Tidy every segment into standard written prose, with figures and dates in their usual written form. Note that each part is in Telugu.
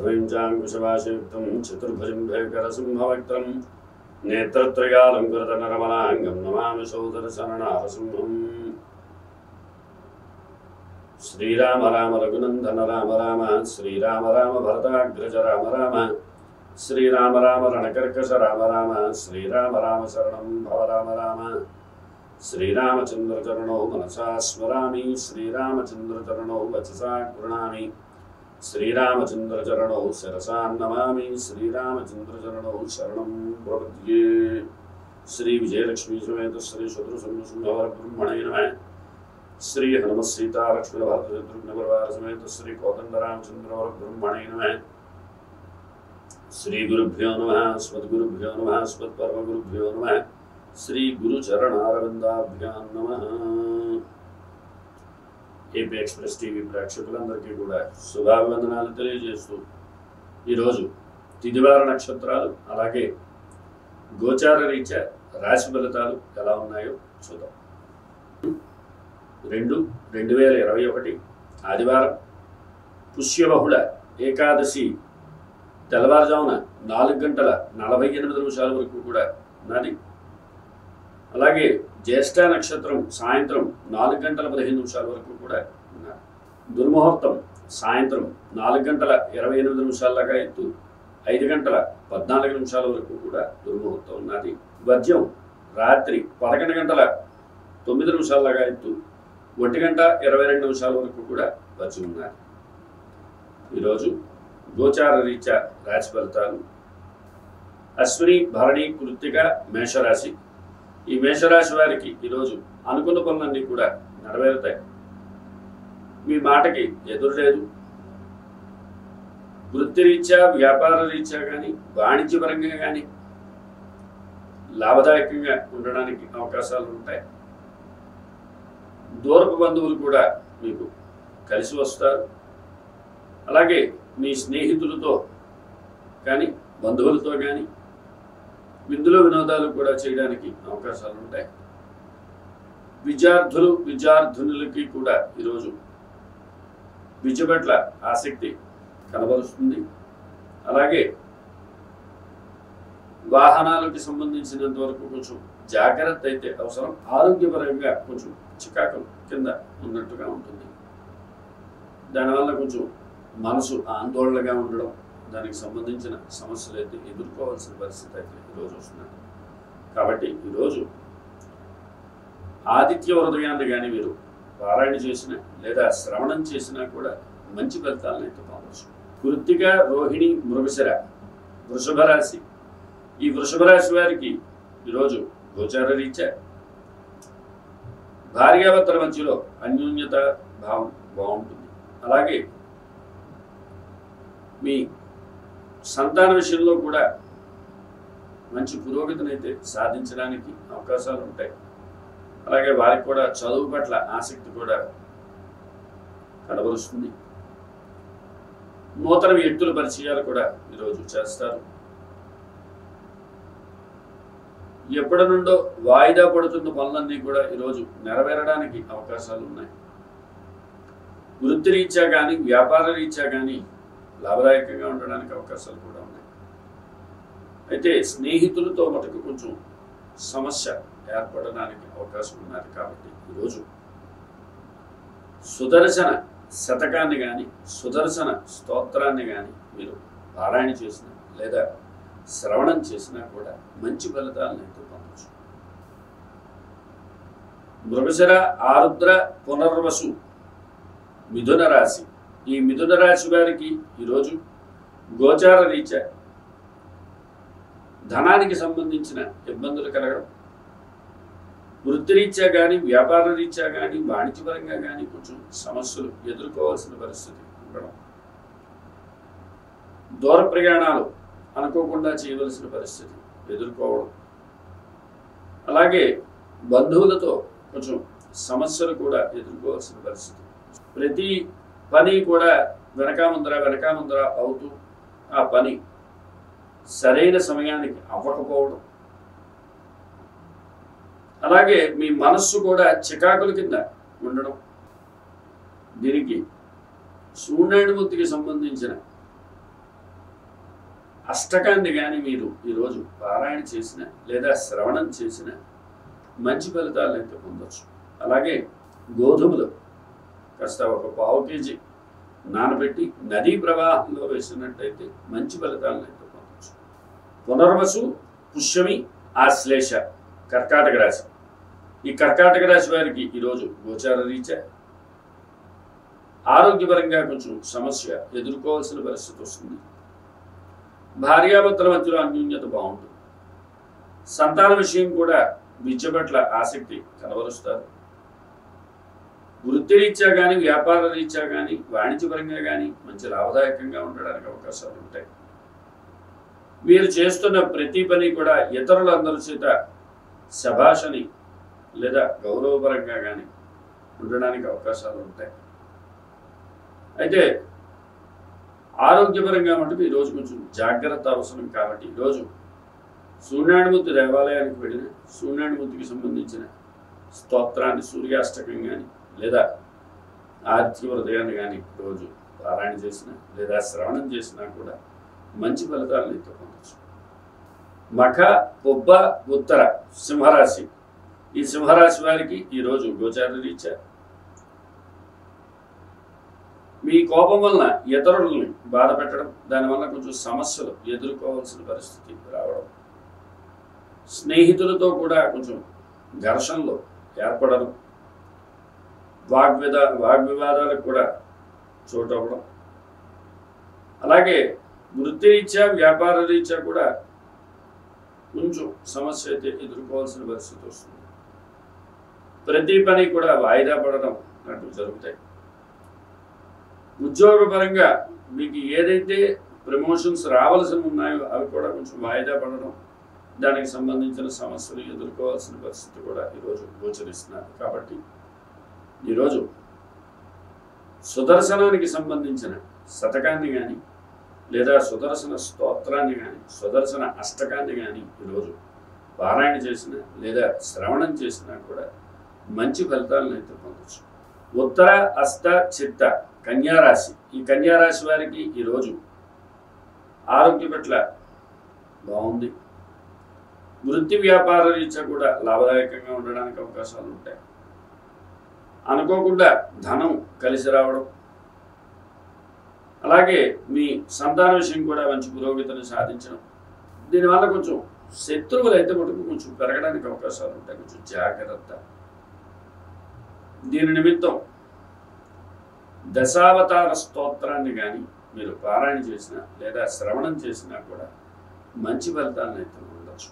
ध्वंजांग विषवाशयुक्तं चतुर्भुजं भयकरसिंहवक्त्रं नेत्रत्रयालंकृतनरमलाङ्गं नमामि सौदरशरणारसिंहम्। श्रीराम राम रघुनंदन राम राम श्रीराम राम भरताग्रज राम राम श्रीराम राम रणकर्कश राम राम श्रीराम राम शरणं भव राम राम। श्रीरामचंद्र चरणौ मनसा स्मरामि श्रीरामचंद्र चरणौ वचसा गृह्णामि श्रीरामचंद्र चरणौ शिरसा नमामि श्रीरामचंद्र चरणौ शरणं प्रपद्ये। श्री विजयलक्ष्मी समेत श्री शत्रुसंहार सिंहवर ब्रह्मणे नमः। श्री हनुमत सीता लक्ष्मण भरत शत्रुघ्न परिवार समेत श्री कोदंड रामचंद्र वर ब्रह्मणे नमः। श्री गुरुभ्यो नमः अस्मद्गुरुभ्यो नमः अस्मत्परमगुरुभ्यो नमः श्री गुरु चरण अरविंदाभ्यां नमः। एपी एक्सप्रेस टीवी प्रेक्षकुलंदरिकी कूडा शुभाभिవందనాలు తెలియజేస్తూ ఈ రోజు తిదివార నక్షత్రాలు అలాగే గోచార రీత్యా రాశి ఫలితాలు ఎలా ఉన్నాయో చూద్దాం। 2/2021 ఆదివారం పుష్యబహుళ ఏకాదశి తెల్లవారుజామున 4:48 వరకు కూడా నాది। అలాగే జ్యేష్ఠ నక్షత్రం సాయంత్రం 4:15 వరకు కూడా ఉన్నారు। దుర్ముహూర్తం సాయంత్రం 4:28 దాకా ఎత్తు 5:14 వరకు కూడా దుర్ముహూర్తం ఉన్నది। వద్యం రాత్రి 11:09 దాకా ఎత్తు 1:22 వరకు కూడా వద్యం ఉన్నది। ఈరోజు గోచార రీత్యా రాశి ఫలితాలు అశ్విని భరణి కృత్తిక మేషరాశి। ఈ మేషరాశి వారికి ఈరోజు అనుకున్న పనులన్నీ కూడా నెరవేరుతాయి। మీ మాటకి ఎదురు లేదు। వృత్తిరీత్యా వ్యాపార రీత్యా కానీ వాణిజ్యపరంగా కానీ లాభదాయకంగా ఉండడానికి అవకాశాలు ఉంటాయి। దూరపు బంధువులు కూడా మీకు కలిసి వస్తారు। అలాగే మీ స్నేహితులతో కానీ బంధువులతో కానీ విందులు వినోదాలు కూడా చేయడానికి అవకాశాలు ఉంటాయి। విద్యార్థులు విద్యార్థినులకి కూడా ఈరోజు విద్య పట్ల ఆసక్తి కనబరుస్తుంది। అలాగే వాహనాలకు సంబంధించినంత వరకు కొంచెం జాగ్రత్త అయితే అవసరం। ఆరోగ్యపరంగా కొంచెం చికాకు కింద ఉన్నట్టుగా ఉంటుంది। దానివల్ల కొంచెం మనసు ఆందోళనగా ఉండడం దానికి సంబంధించిన సమస్యలు అయితే ఎదుర్కోవాల్సిన పరిస్థితి అయితే ఈరోజు వస్తున్నది। కాబట్టి ఈరోజు ఆదిత్య హృదయాన్ని కానీ మీరు పారాయణ చేసినా లేదా శ్రవణం చేసినా కూడా మంచి ఫలితాలను అయితే పొందవచ్చు। కృత్తిక రోహిణి మృగశిర వృషభ రాశి। ఈ వృషభ రాశి వారికి ఈరోజు గోచార రీత్యా భార్యాభర్తల మధ్యలో అన్యోన్యత భావం బాగుంటుంది। అలాగే మీ సంతాన విషయంలో కూడా మంచి పురోగతిని అయితే సాధించడానికి అవకాశాలు ఉంటాయి। అలాగే వారికి కూడా చదువు పట్ల ఆసక్తి కూడా కనబరుస్తుంది। నూతన వ్యక్తుల పరిచయాలు కూడా ఈరోజు చేస్తారు। ఎప్పటి నుండో వాయిదా పడుతున్న పనులన్నీ కూడా ఈరోజు నెరవేరడానికి అవకాశాలు ఉన్నాయి। వృత్తిరీత్యా కానీ వ్యాపార రీత్యా కానీ లాభదాయకంగా ఉండడానికి అవకాశాలు కూడా ఉన్నాయి। అయితే స్నేహితులతో మటుకు కొంచెం సమస్య ఏర్పడడానికి అవకాశం ఉన్నది। కాబట్టి ఈరోజు సుదర్శన శతకాన్ని కానీ సుదర్శన స్తోత్రాన్ని కానీ మీరు పారాయణ చేసినా లేదా శ్రవణం చేసినా కూడా మంచి ఫలితాలను అయితే పొందవచ్చు। మృగశిర ఆరుద్ర పునర్వసు మిథున రాశి। ఈ మిథున రాశి వారికి ఈరోజు గోచార రీత్యా ధనానికి సంబంధించిన ఇబ్బందులు కలగడం, వృత్తిరీత్యా కానీ వ్యాపార రీత్యా కానీ వాణిజ్యపరంగా కానీ కొంచెం సమస్యలు ఎదుర్కోవాల్సిన పరిస్థితి ఉండడం, దూర ప్రయాణాలు అనుకోకుండా చేయవలసిన పరిస్థితి ఎదుర్కోవడం, అలాగే బంధువులతో కొంచెం సమస్యలు కూడా ఎదుర్కోవాల్సిన పరిస్థితి, ప్రతి పని కూడా వెనక ముందర అవుతూ ఆ పని సరైన సమయానికి అవ్వకపోవడం, అలాగే మీ మనస్సు కూడా చికాకుల కింద ఉండడం, దీనికి సూర్యుడి మూర్తికి సంబంధించిన అష్టకాన్ని గాని మీరు ఈ రోజు పారాయణ చేసినా లేదా శ్రవణం చేసినా మంచి ఫలితాలు అయితే పొందొచ్చు। అలాగే గోధుమలు కాస్త ఒక పావు కేజీ నానబెట్టి నదీ ప్రవాహంలో వేసినట్లయితే మంచి ఫలితాలను అయితే పొందొచ్చు। పునర్వసు పుష్యమి ఆశ్లేష కర్కాటక రాశి ఈ కర్కాటక రాశి వారికి ఈ రోజు గోచార రీత్యా ఆరోగ్యపరంగా కొంచెం సమస్య ఎదుర్కోవాల్సిన పరిస్థితి వస్తుంది। భార్యాభర్తల మధ్యలో అన్యోన్యత బాగుంటుంది। సంతాన విషయం కూడా విద్య పట్ల ఆసక్తి కనబరుస్తారు। వృత్తిరీత్యా కానీ వ్యాపార రీత్యా కానీ వాణిజ్యపరంగా కానీ మంచి లాభదాయకంగా ఉండడానికి అవకాశాలు ఉంటాయి। వీరు చేస్తున్న ప్రతి పని కూడా ఇతరులందరి చేత శభాషని లేదా గౌరవపరంగా కానీ ఉండడానికి అవకాశాలు ఉంటాయి। అయితే ఆరోగ్యపరంగా మటుకు ఈరోజు కొంచెం జాగ్రత్త అవసరం కాబట్టి ఈరోజు సూర్యనారాయణమూర్తి దేవాలయానికి వెళ్ళిన సూర్యనారాయణమూర్తికి సంబంధించిన స్తోత్రాన్ని సూర్యాష్టకం కానీ లేదా ఆర్తి హృదయాన్ని కానీ ఈరోజు పారాయణ చేసినా లేదా శ్రవణం చేసినా కూడా మంచి ఫలితాలను అయితే పొందవచ్చు। మఖ బొబ్బ ఉత్తర సింహరాశి ఈ సింహరాశి వారికి ఈరోజు గోచార రీత్యా మీ కోపం వలన ఇతరులని బాధ పెట్టడం దానివల్ల కొంచెం సమస్యలు ఎదుర్కోవాల్సిన పరిస్థితి రావడం స్నేహితులతో కూడా కొంచెం ఘర్షణలు ఏర్పడడం వాగ్వివాదాలకు కూడా చోటవ్వడం అలాగే వృత్తిరీత్యా వ్యాపార రీత్యా కూడా కొంచెం సమస్య అయితే ఎదుర్కోవాల్సిన పరిస్థితి వస్తుంది। ప్రతి పని కూడా వాయిదా పడడం అటు జరుగుతాయి। ఉద్యోగపరంగా మీకు ఏదైతే ప్రమోషన్స్ రావాల్సి ఉన్నాయో అవి కూడా కొంచెం వాయిదా పడడం దానికి సంబంధించిన సమస్యలు ఎదుర్కోవాల్సిన పరిస్థితి కూడా ఈరోజు గోచరిస్తున్నారు। కాబట్టి ఈరోజు సుదర్శనానికి సంబంధించిన శతకాన్ని కానీ లేదా సుదర్శన స్తోత్రాన్ని కానీ సుదర్శన అష్టకాన్ని కానీ ఈరోజు పారాయణ చేసినా లేదా శ్రవణం చేసినా కూడా మంచి ఫలితాలను అయితే పొందవచ్చు। ఉత్తర అష్ట చిత్త కన్యారాశి ఈ కన్యారాశి వారికి ఈరోజు ఆరోగ్య పట్ల బాగుంది। వృత్తి వ్యాపార రీత్యా కూడా లాభదాయకంగా ఉండడానికి అవకాశాలు ఉంటాయి। అనుకోకుండా ధనం కలిసి రావడం అలాగే మీ సంతాన విషయం కూడా మంచి పురోగతిని సాధించడం దీనివల్ల కొంచెం శత్రువులు అయితే మటుకు కొంచెం పెరగడానికి అవకాశాలు ఉంటాయి। కొంచెం జాగ్రత్త దీని నిమిత్తం దశావతార స్తోత్రాన్ని కానీ మీరు పారాయణ చేసినా లేదా శ్రవణం చేసినా కూడా మంచి ఫలితాన్ని అయితే ఉండొచ్చు।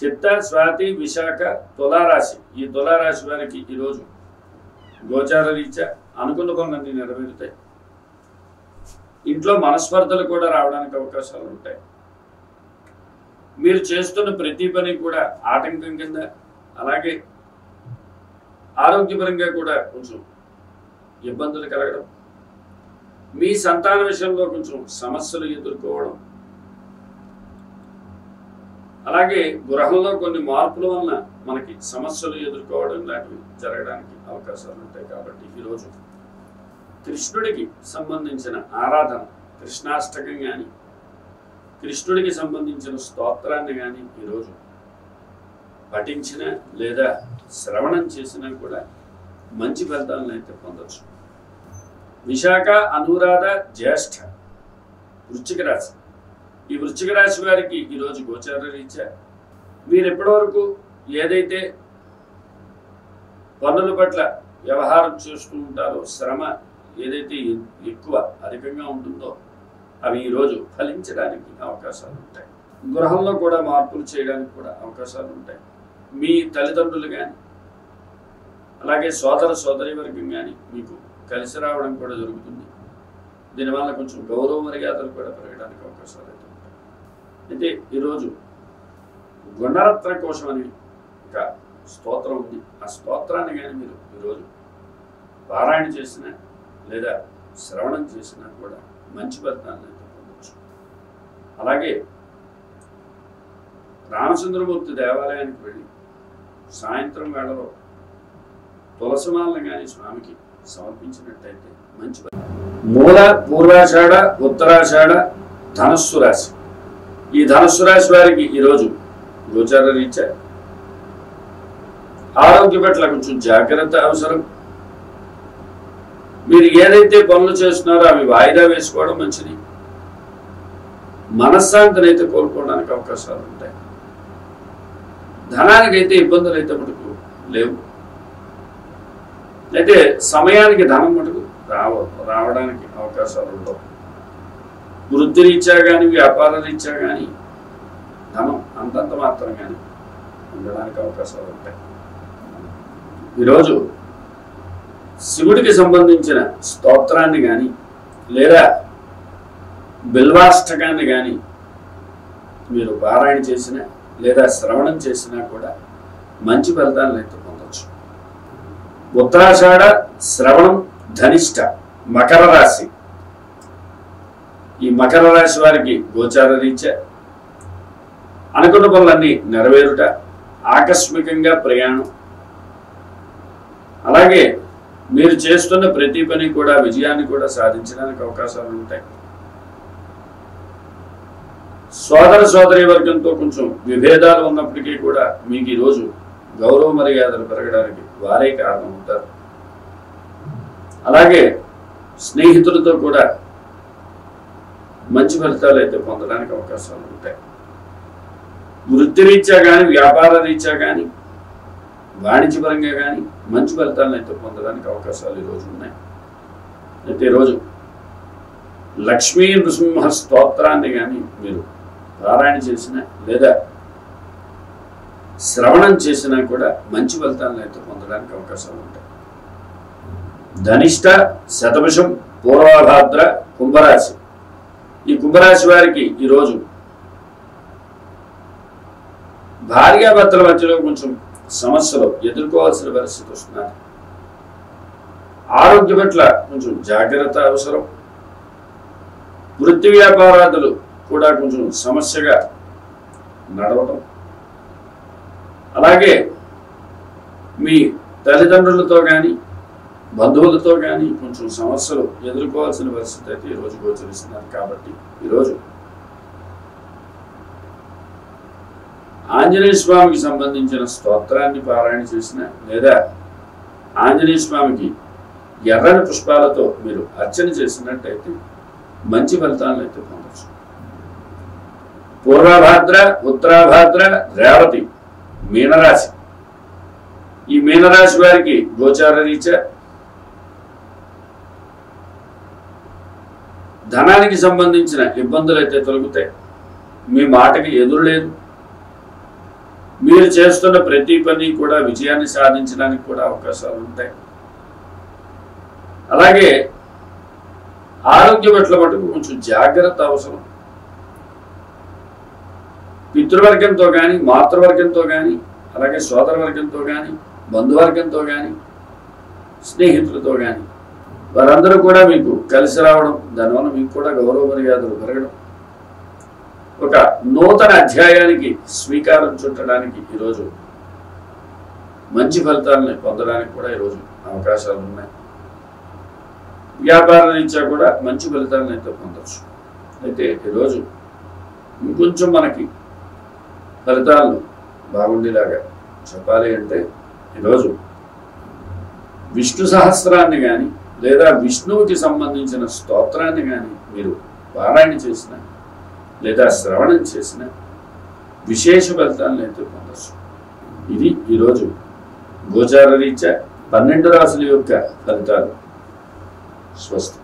చిత్త స్వాతి విశాఖ తులారాశి ఈ తులారాశి వారికి ఈరోజు గోచార రీత్యా అనుకున్న పనులన్నీ నెరవేరుతాయి। ఇంట్లో మనస్పర్ధలు కూడా రావడానికి అవకాశాలు ఉంటాయి। మీరు చేస్తున్న ప్రతి పని కూడా ఆటంకం కింద అలాగే ఆరోగ్యపరంగా కూడా కొంచెం ఇబ్బందులు కలగడం మీ సంతాన విషయంలో కొంచెం సమస్యలు ఎదుర్కోవడం అలాగే గృహంలో కొన్ని మార్పుల వలన మనకి సమస్యలు ఎదుర్కోవడం లాంటివి జరగడానికి అవకాశాలు ఉంటాయి। కాబట్టి ఈరోజు కృష్ణుడికి సంబంధించిన ఆరాధన కృష్ణాష్టకం కానీ కృష్ణుడికి సంబంధించిన స్తోత్రాన్ని కానీ ఈరోజు పఠించిన లేదా శ్రవణం చేసినా కూడా మంచి ఫలితాలను అయితే పొందవచ్చు। విశాఖ అనురాధ జ్యేష్ఠ వృశ్చిక రాశి ఈ వృశ్చిక రాశి వారికి ఈరోజు గోచార రీత్యా మీరు ఎప్పటివరకు ఏదైతే పనుల పట్ల వ్యవహారం చేస్తూ ఉంటారో శ్రమ ఏదైతే ఎక్కువ అధికంగా ఉంటుందో అవి ఈరోజు ఫలించడానికి అవకాశాలు ఉంటాయి। గృహంలో కూడా మార్పులు చేయడానికి కూడా అవకాశాలు ఉంటాయి। మీ తల్లిదండ్రులు కానీ అలాగే సోదర సోదరి వర్గం కానీ మీకు కలిసి రావడం కూడా జరుగుతుంది। దీనివల్ల కొంచెం గౌరవ మర్యాదలు కూడా పెరగడానికి అవకాశాలు అయితే ఉంటాయి। అయితే ఈరోజు గుణరత్న కోశం అనే ఒక స్తోత్రం ఉంది ఆ స్తోత్రాన్ని కానీ మీరు ఈరోజు పారాయణ చేసినా లేదా శ్రవణం చేసినా కూడా మంచి ఫలితాన్ని అయితే పొందవచ్చు। అలాగే రామచంద్రమూర్తి దేవాలయానికి వెళ్ళి సాయంత్రం వేళలో తులసిమాలను కానీ స్వామికి సమర్పించినట్టయితే మంచి ఫలితం। మూల పూర్వాషాఢ ఉత్తరాషాఢ ధనస్సు రాశి ఈ ఈ ధనుస్సు రాశి వారికి ఈ రోజు గోచార రీత్యా ఆరోగ్య పట్ల కొంచెం జాగ్రత్త అవసరం. మీరు ఏదైతే పనులు చేస్తున్నారో అవి వాయిదా వేసుకోవడం మంచిది. మనశ్శాంతిని అయితే కోల్పోవడానికి అవకాశాలు ఉంటాయి. ధనానికి అయితే ఇబ్బందులు అయితే మటుకు లేవు. అయితే సమయానికి ధనం మటుకు రావడానికి అవకాశాలు ఉండవు. వృద్ధి రీత్యా కానీ వ్యాపార రీత్యా కానీ ధనం అంతంత మాత్రం కానీ ఉండడానికి అవకాశాలు ఉంటాయి. ఈరోజు శివుడికి సంబంధించిన స్తోత్రాన్ని కానీ లేదా బిల్వాష్టకాన్ని కానీ మీరు పారాయణ చేసినా లేదా శ్రవణం చేసినా కూడా మంచి ఫలితాలను అయితే పొందవచ్చు. ఉత్తరాషాఢ శ్రవణం ధనిష్ట మకర రాశి. ఈ మకర రాశి వారికి గోచార రీత్యా అనుకున్న పనులన్నీ నెరవేరుట, ఆకస్మికంగా ప్రయాణం, అలాగే మీరు చేస్తున్న ప్రతి పని కూడా విజయాన్ని కూడా సాధించడానికి అవకాశాలు ఉంటాయి. సోదర సోదరి వర్గంతో కొంచెం విభేదాలు ఉన్నప్పటికీ కూడా మీకు ఈరోజు గౌరవ మర్యాదలు పెరగడానికి వారే కారణం ఉంటారు. అలాగే స్నేహితులతో కూడా మంచి ఫలితాలు అయితే పొందడానికి అవకాశాలు ఉంటాయి. వృత్తిరీత్యా కానీ వ్యాపార రీత్యా కానీ వాణిజ్యపరంగా కానీ మంచి ఫలితాలను అయితే పొందడానికి అవకాశాలు ఈరోజు ఉన్నాయి. అయితే ఈరోజు లక్ష్మీ నృసింహ స్తోత్రాన్ని కానీ మీరు పారాయణ చేసినా లేదా శ్రవణం చేసినా కూడా మంచి ఫలితాలను అయితే పొందడానికి అవకాశాలు ఉంటాయి. ధనిష్ట శతభిషం పూర్వాభాద్ర కుంభరాశి. ఈ కుంభరాశి వారికి ఈరోజు భార్యాభర్తల మధ్యలో కొంచెం సమస్యలు ఎదుర్కోవాల్సిన పరిస్థితి వస్తున్నది. ఆరోగ్య పట్ల కొంచెం జాగ్రత్త అవసరం. వృత్తి వ్యాపారాదులు కూడా కొంచెం సమస్యగా నడవడం, అలాగే మీ తల్లిదండ్రులతో కానీ బంధువులతో కానీ కొంచెం సమస్యలు ఎదుర్కోవాల్సిన పరిస్థితి అయితే ఈరోజు గోచరిస్తున్నారు. కాబట్టి ఈరోజు ఆంజనేయ స్వామికి సంబంధించిన స్తోత్రాన్ని పారాయణ చేసిన లేదా ఆంజనేయ స్వామికి ఎర్రని పుష్పాలతో మీరు అర్చన చేసినట్టయితే మంచి ఫలితాలను అయితే పొందవచ్చు. పూర్వభాద్ర ఉత్తరాభాద్ర రేవతి మీనరాశి. ఈ మీనరాశి వారికి గోచార రీత్యా ధనానికి సంబంధించిన ఇబ్బందులు అయితే తొలగుతాయి. మీ మాటకి ఎదురు లేదు. మీరు చేస్తున్న ప్రతి పని కూడా విజయాన్ని సాధించడానికి కూడా అవకాశాలు ఉంటాయి. అలాగే ఆరోగ్య పట్ల మటుకు కొంచెం జాగ్రత్త అవసరం. పితృవర్గంతో కానీ మాతృవర్గంతో కానీ అలాగే సోదరవర్గంతో కానీ బంధువర్గంతో కానీ స్నేహితులతో కానీ వారందరూ కూడా మీకు కలిసి రావడం, దానివల్ల మీకు కూడా గౌరవ మర్యాదలు పెరగడం, ఒక నూతన అధ్యాయానికి స్వీకారం చుట్టడానికి ఈరోజు మంచి ఫలితాలను పొందడానికి కూడా ఈరోజు అవకాశాలు ఉన్నాయి. వ్యాపార రీత్యా కూడా మంచి ఫలితాలను అయితే పొందవచ్చు. అయితే ఈరోజు ఇంకొంచెం మనకి ఫలితాలను బాగుండేలాగా చెప్పాలి అంటే ఈరోజు విష్ణు సహస్రాన్ని కానీ లేదా విష్ణువుకి సంబంధించిన స్తోత్రాన్ని కానీ మీరు పారాయణ చేసిన లేదా శ్రవణం చేసిన విశేష ఫలితాలను అయితే పొందవచ్చు. ఇది ఈరోజు గోచార రీత్యా 12 రాశుల యొక్క ఫలితాలు. స్వస్తి.